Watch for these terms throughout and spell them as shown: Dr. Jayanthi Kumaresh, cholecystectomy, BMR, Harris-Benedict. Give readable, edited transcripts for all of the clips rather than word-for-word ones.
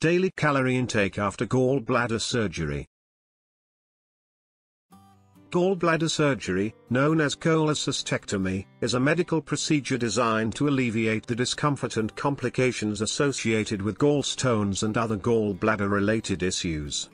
Daily calorie intake after gallbladder surgery. Gallbladder surgery, known as cholecystectomy, is a medical procedure designed to alleviate the discomfort and complications associated with gallstones and other gallbladder-related issues.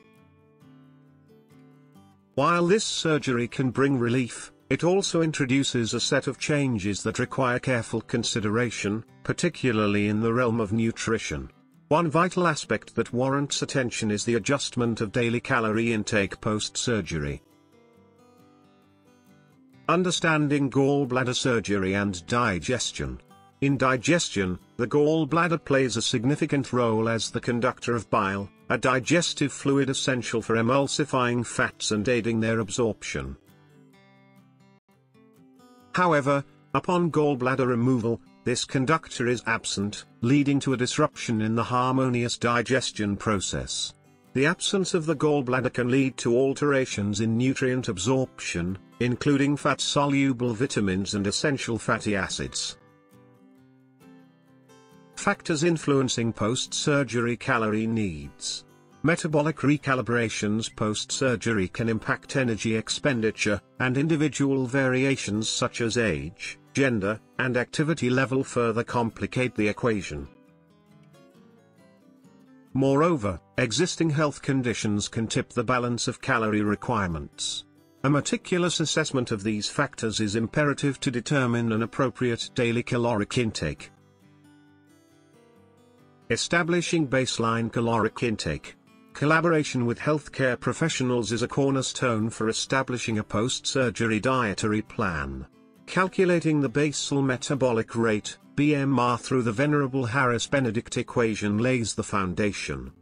While this surgery can bring relief, it also introduces a set of changes that require careful consideration, particularly in the realm of nutrition. One vital aspect that warrants attention is the adjustment of daily calorie intake post-surgery. Understanding gallbladder surgery and digestion. In digestion, the gallbladder plays a significant role as the conductor of bile, a digestive fluid essential for emulsifying fats and aiding their absorption. However, upon gallbladder removal, this conductor is absent, leading to a disruption in the harmonious digestion process. The absence of the gallbladder can lead to alterations in nutrient absorption, including fat-soluble vitamins and essential fatty acids. Factors influencing post-surgery calorie needs. Metabolic recalibrations post-surgery can impact energy expenditure, and individual variations such as age, gender, and activity level further complicate the equation. Moreover, existing health conditions can tip the balance of calorie requirements. A meticulous assessment of these factors is imperative to determine an appropriate daily caloric intake. Establishing baseline caloric intake. Collaboration with healthcare professionals is a cornerstone for establishing a post-surgery dietary plan. Calculating the basal metabolic rate, BMR, through the venerable Harris-Benedict equation lays the foundation.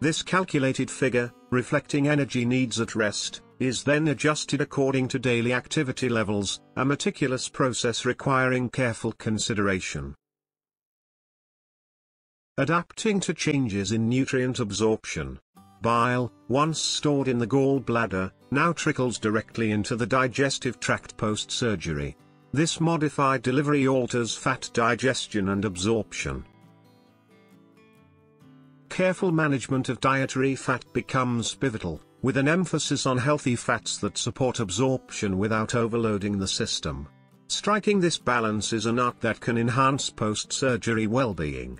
This calculated figure, reflecting energy needs at rest, is then adjusted according to daily activity levels, a meticulous process requiring careful consideration. Adapting to changes in nutrient absorption. Bile, once stored in the gallbladder, now trickles directly into the digestive tract post-surgery. This modified delivery alters fat digestion and absorption. Careful management of dietary fat becomes pivotal, with an emphasis on healthy fats that support absorption without overloading the system. Striking this balance is an art that can enhance post-surgery well-being.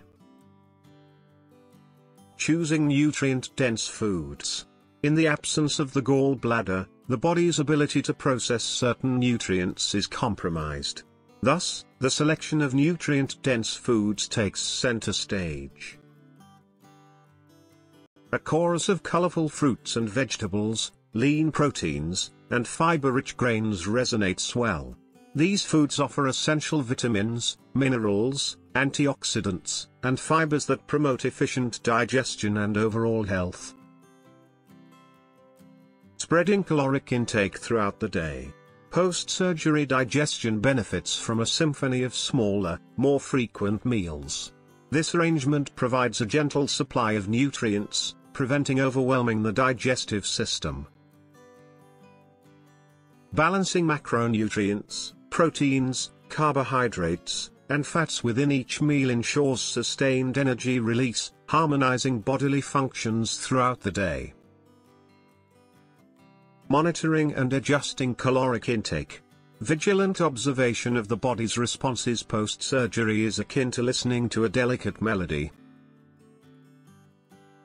Choosing nutrient-dense foods. In the absence of the gallbladder, the body's ability to process certain nutrients is compromised. Thus, the selection of nutrient-dense foods takes center stage. A chorus of colorful fruits and vegetables, lean proteins, and fiber-rich grains resonates well. These foods offer essential vitamins, minerals, antioxidants, and fibers that promote efficient digestion and overall health. Spreading caloric intake throughout the day. Post-surgery digestion benefits from a symphony of smaller, more frequent meals. This arrangement provides a gentle supply of nutrients, preventing overwhelming the digestive system. Balancing macronutrients, proteins, carbohydrates, and fats within each meal ensures sustained energy release, harmonizing bodily functions throughout the day. Monitoring and adjusting caloric intake. Vigilant observation of the body's responses post-surgery is akin to listening to a delicate melody.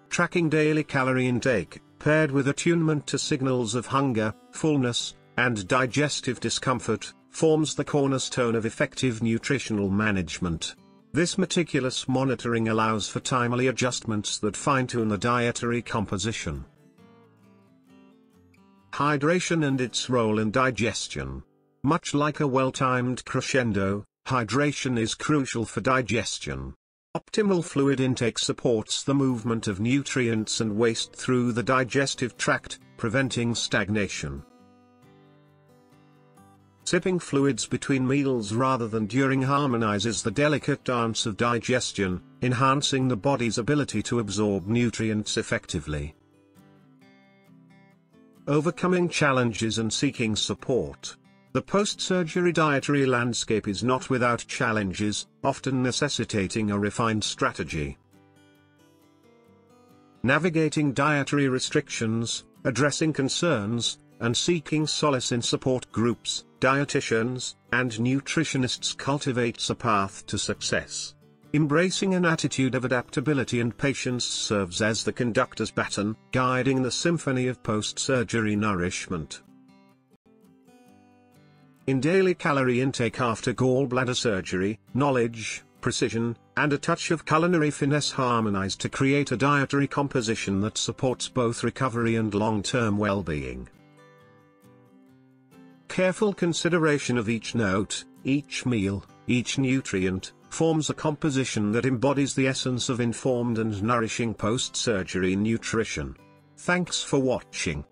Tracking daily calorie intake, paired with attunement to signals of hunger, fullness, and digestive discomfort, forms the cornerstone of effective nutritional management. This meticulous monitoring allows for timely adjustments that fine-tune the dietary composition. Hydration and its role in digestion. Much like a well-timed crescendo, hydration is crucial for digestion. Optimal fluid intake supports the movement of nutrients and waste through the digestive tract, preventing stagnation. Sipping fluids between meals rather than during harmonizes the delicate dance of digestion, enhancing the body's ability to absorb nutrients effectively. Overcoming challenges and seeking support. The post-surgery dietary landscape is not without challenges, often necessitating a refined strategy. Navigating dietary restrictions, addressing concerns, and seeking solace in support groups, dietitians, and nutritionists cultivates a path to success. Embracing an attitude of adaptability and patience serves as the conductor's baton, guiding the symphony of post-surgery nourishment. In daily calorie intake after gallbladder surgery, knowledge, precision, and a touch of culinary finesse harmonize to create a dietary composition that supports both recovery and long-term well-being. Careful consideration of each note, each meal, each nutrient, forms a composition that embodies the essence of informed and nourishing post-surgery nutrition. Thanks for watching.